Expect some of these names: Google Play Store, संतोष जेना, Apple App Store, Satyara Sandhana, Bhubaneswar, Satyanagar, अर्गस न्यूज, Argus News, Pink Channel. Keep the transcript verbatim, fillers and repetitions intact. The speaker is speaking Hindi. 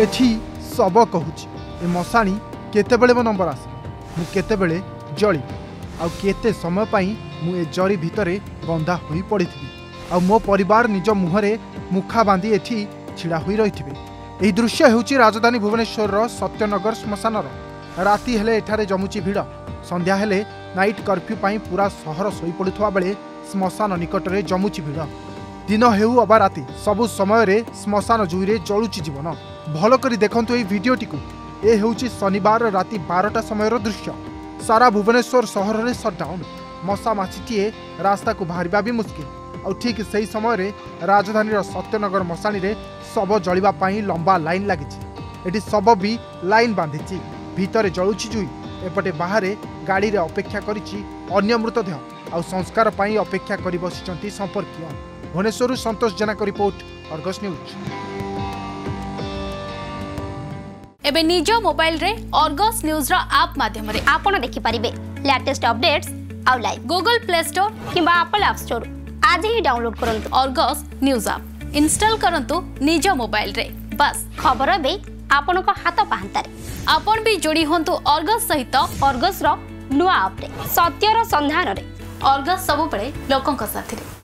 एठी सब कहूँ ए मशाणी केतेबेले मो नंबर आसे मु केतेबेले जली आ केते समय पई मु ए जरी भितरे बंधा होई पड़िथि आ मो परिवार निज मुहरे मुखा बांधी एठी छिड़ा होई रहिथिबे। एही दृश्य हेउची राजधानी भुवनेश्वर रो सत्यनगर स्मशानर। राती हेले एठारे जमुची भिड़। संध्या हेले नाइट कर्फ्यू पई पूरा शहर सोई पड़ुथवा बेले स्मशान निकटरे जमुची भिड़। दिन हेउ अबा राती सबु समय रे स्मशान जुईरे जळुची जीवन। भलो करी देखंतु एही भिडियोटी को। ए हेउची शनिवार राती बारटा समयर दृश्य। सारा भुवनेश्वर सहर में सटडाउन। मशामाछीटीए रास्ता को बाहरिबा भी मुश्किल। और ठीक से समय राजधानी सत्यनगर मशाणी में शब जल्वाई लंबा लाइन लगी शब भी लाइन बांधि भितर जलुची जुई एपटे बाहर गाड़ी में अपेक्षा कर मृतदेह आउ संस्कार पर अपेक्षा कर बसी संपर्कीय। भुवनेश्वर संतोष जेना का रिपोर्ट अर्गस न्यूज। एबे निज मोबाइल रे अर्गस न्यूज रा आप माध्यम रे आपण देखि परिबे लेटेस्ट अपडेट्स आउ लाइव। गूगल प्ले स्टोर किबा एप्पल ऐप स्टोर आज ही डाउनलोड करंतु अर्गस न्यूज ऐप। इंस्टॉल करंतु निज मोबाइल रे। बस खबर बे आपण को हाथ पाहंतारे। आपण भी जोड़ी होंतु अर्गस सहित अर्गस रो नुवा ऐप रे। सत्यरा सन्धान रे अर्गस सब बेले लोकन साथी रे।